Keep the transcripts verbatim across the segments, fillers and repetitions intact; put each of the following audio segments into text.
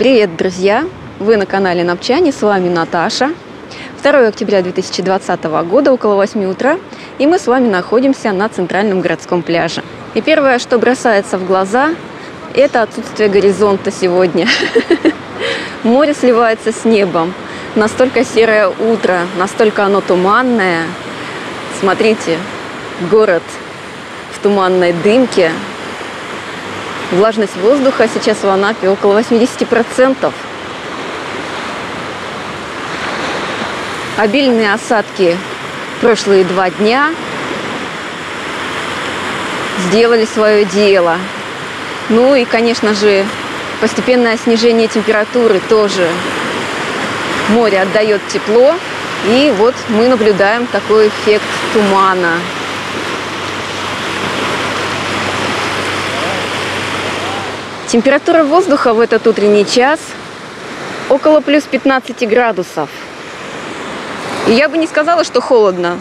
Привет, друзья! Вы на канале Анапчане, с вами Наташа. второе октября две тысячи двадцатого года, около восьми утра, и мы с вами находимся на центральном городском пляже. И первое, что бросается в глаза, это отсутствие горизонта сегодня. Море сливается с небом. Настолько серое утро, настолько оно туманное. Смотрите, город в туманной дымке. Влажность воздуха сейчас в Анапе около восьмидесяти процентов. Обильные осадки прошлые два дня сделали свое дело. Ну и, конечно же, постепенное снижение температуры тоже. Море отдает тепло, и вот мы наблюдаем такой эффект тумана. Температура воздуха в этот утренний час около плюс пятнадцати градусов. И я бы не сказала, что холодно.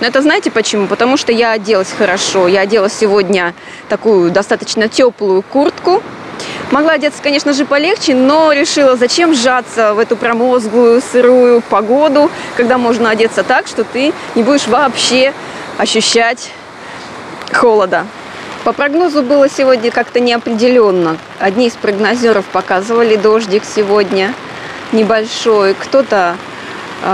Но это знаете почему? Потому что я оделась хорошо. Я одела сегодня такую достаточно теплую куртку. Могла одеться, конечно же, полегче, но решила, зачем сжаться в эту промозглую, сырую погоду, когда можно одеться так, что ты не будешь вообще ощущать холода. По прогнозу было сегодня как-то неопределенно. Одни из прогнозеров показывали дождик сегодня небольшой. Кто-то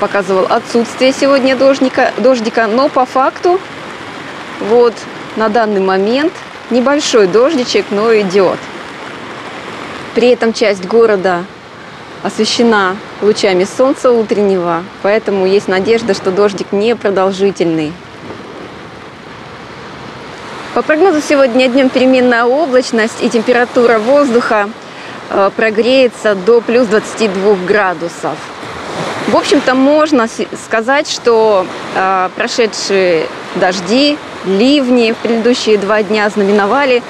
показывал отсутствие сегодня дождика, дождика. Но по факту вот на данный момент небольшой дождичек, но идет. При этом часть города освещена лучами солнца утреннего. Поэтому есть надежда, что дождик не продолжительный. По прогнозу сегодня днем переменная облачность, и температура воздуха прогреется до плюс двадцати двух градусов. В общем-то, можно сказать, что прошедшие дожди, ливни в предыдущие два дня знаменовали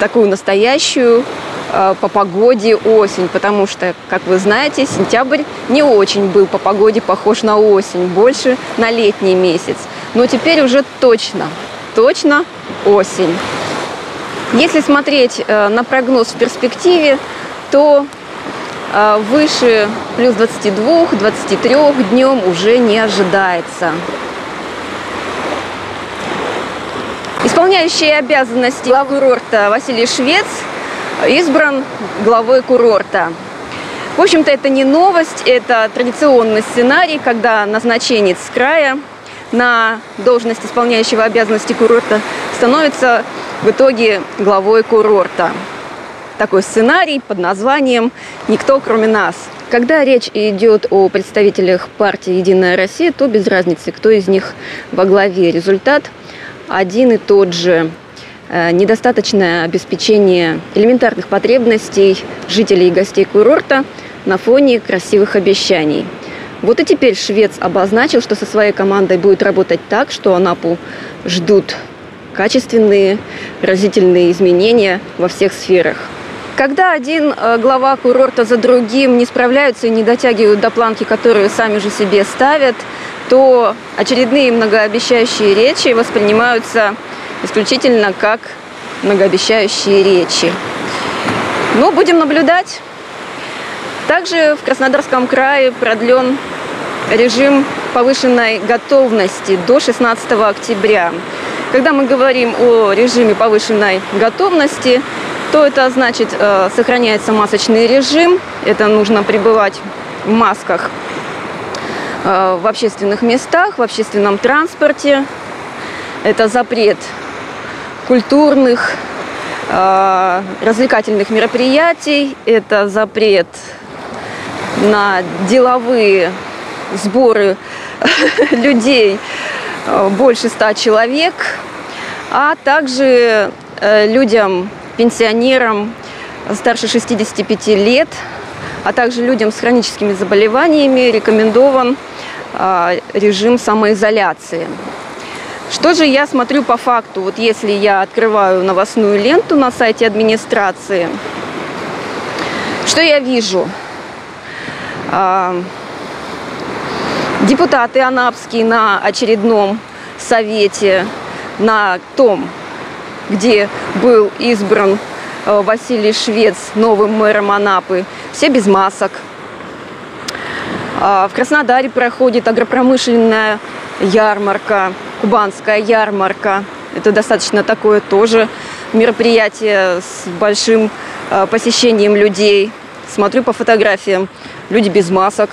такую настоящую по погоде осень, потому что, как вы знаете, сентябрь не очень был по погоде похож на осень, больше на летний месяц. Но теперь уже точно. Точно осень. Если смотреть на прогноз в перспективе, то выше плюс двадцати двух — двадцати трёх днем уже не ожидается. Исполняющий обязанности главы курорта Василий Швец избран главой курорта. В общем-то, это не новость, это традиционный сценарий, когда назначенец края на должность исполняющего обязанности курорта становится в итоге главой курорта. Такой сценарий под названием «Никто, кроме нас». Когда речь идет о представителях партии «Единая Россия», то без разницы, кто из них во главе. Результат один и тот же. Недостаточное обеспечение элементарных потребностей жителей и гостей курорта на фоне красивых обещаний. Вот и теперь Швец обозначил, что со своей командой будет работать так, что Анапу ждут качественные, разительные изменения во всех сферах. Когда один глава курорта за другим не справляются и не дотягивают до планки, которую сами же себе ставят, то очередные многообещающие речи воспринимаются исключительно как многообещающие речи. Но будем наблюдать. Также в Краснодарском крае продлен режим повышенной готовности до шестнадцатого октября. Когда мы говорим о режиме повышенной готовности, то это значит, э, сохраняется масочный режим. Это нужно пребывать в масках э, в общественных местах, в общественном транспорте. Это запрет культурных, э, развлекательных мероприятий. Это запрет на деловые сборы людей больше ста человек, а также людям, пенсионерам старше шестидесяти пяти лет, а также людям с хроническими заболеваниями рекомендован режим самоизоляции. Что же я смотрю по факту? Вот если я открываю новостную ленту на сайте администрации, что я вижу? Депутаты анапские на очередном совете, на том, где был избран Василий Швец новым мэром Анапы. Все без масок. В Краснодаре проходит агропромышленная ярмарка, кубанская ярмарка. Это достаточно такое тоже мероприятие с большим посещением людей. Смотрю по фотографиям, люди без масок.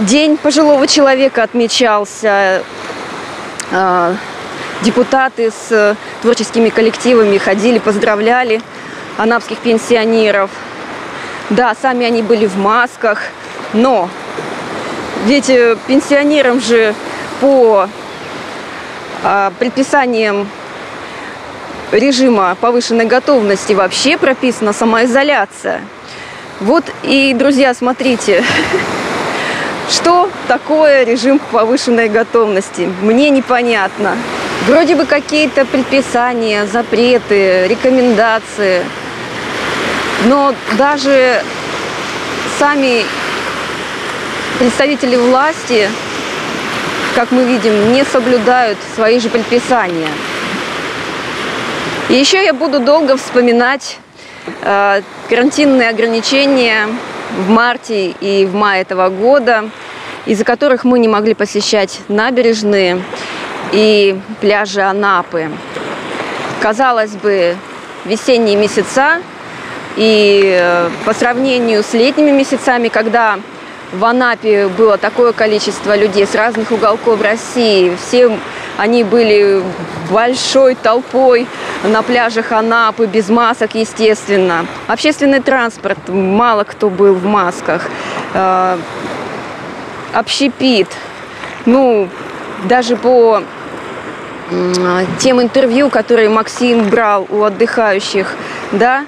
День пожилого человека отмечался. Депутаты с творческими коллективами ходили, поздравляли анапских пенсионеров. Да, сами они были в масках, но ведь пенсионерам же по предписаниям режима повышенной готовности вообще прописана самоизоляция. Вот и, друзья, смотрите, что такое режим повышенной готовности? Мне непонятно. Вроде бы какие-то предписания, запреты, рекомендации. Но даже сами представители власти, как мы видим, не соблюдают свои же предписания. И еще я буду долго вспоминать э, карантинные ограничения в марте и в мае этого года, из-за которых мы не могли посещать набережные и пляжи Анапы. Казалось бы, весенние месяца. И по сравнению с летними месяцами, когда в Анапе было такое количество людей с разных уголков России, все они были большой толпой на пляжах Анапы, без масок, естественно. Общественный транспорт, мало кто был в масках. Общепит. Ну, даже по тем интервью, которые Максим брал у отдыхающих, да,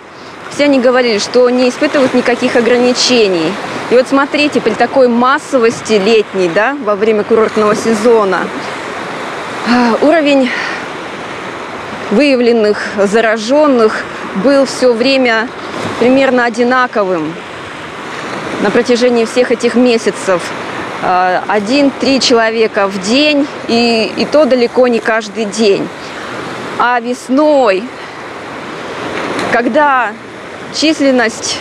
все они говорили, что не испытывают никаких ограничений. И вот смотрите, при такой массовости летней, да, во время курортного сезона, уровень выявленных зараженных был все время примерно одинаковым на протяжении всех этих месяцев. Один-три человека в день, и, и то далеко не каждый день. А весной, когда численность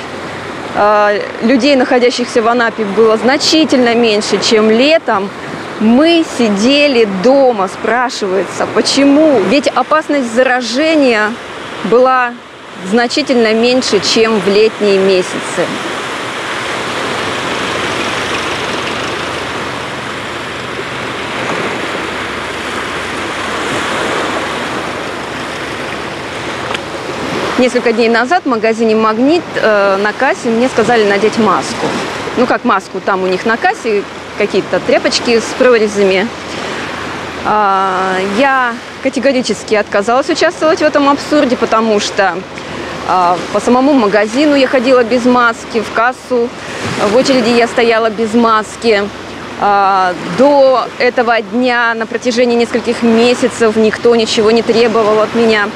э, людей, находящихся в Анапе, была значительно меньше, чем летом, мы сидели дома. Спрашивается, почему? Ведь опасность заражения была значительно меньше, чем в летние месяцы. Несколько дней назад в магазине «Магнит» э, на кассе мне сказали надеть маску. Ну, как маску, там у них на кассе какие-то тряпочки с прорезями. А, я категорически отказалась участвовать в этом абсурде, потому что а, по самому магазину я ходила без маски, в кассу, в очереди я стояла без маски. А, до этого дня на протяжении нескольких месяцев никто ничего не требовал от меня.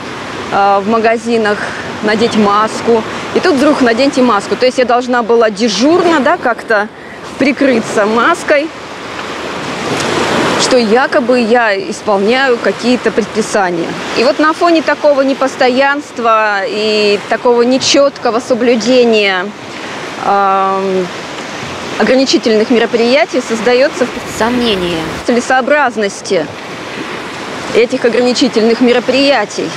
В магазинах надеть маску, и тут вдруг наденьте маску. То есть я должна была дежурно, да, как-то прикрыться маской, что якобы я исполняю какие-то предписания. И вот на фоне такого непостоянства и такого нечеткого соблюдения э, ограничительных мероприятий создается сомнение в целесообразности этих ограничительных мероприятий.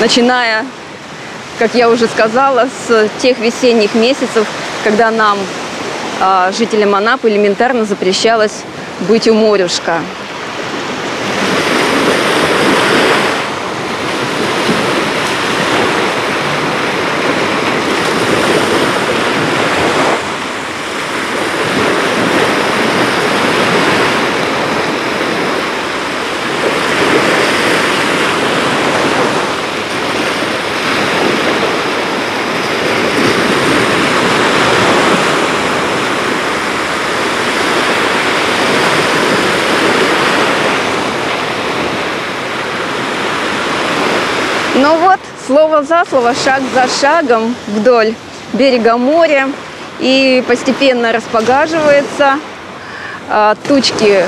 Начиная, как я уже сказала, с тех весенних месяцев, когда нам, жителям Анапы, элементарно запрещалось быть у морюшка. Ну вот, слово за слово, шаг за шагом вдоль берега моря, и постепенно распогаживается, тучки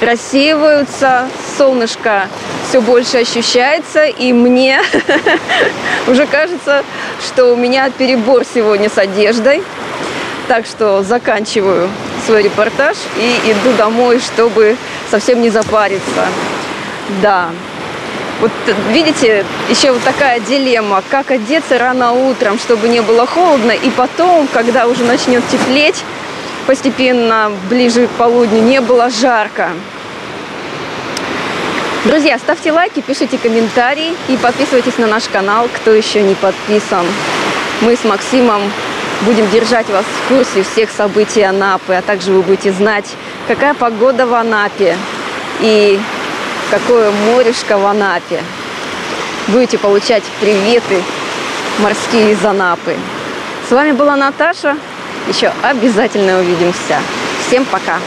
рассеиваются, солнышко все больше ощущается, и мне уже кажется, что у меня перебор сегодня с одеждой. Так что заканчиваю свой репортаж и иду домой, чтобы совсем не запариться. Да. Вот видите, еще вот такая дилемма, как одеться рано утром, чтобы не было холодно, и потом, когда уже начнет теплеть, постепенно ближе к полудню, не было жарко. Друзья, ставьте лайки, пишите комментарии и подписывайтесь на наш канал, кто еще не подписан. Мы с Максимом будем держать вас в курсе всех событий Анапы, а также вы будете знать, какая погода в Анапе и какое морюшко в Анапе. Будете получать приветы морские из Анапы. С вами была Наташа. Еще обязательно увидимся. Всем пока!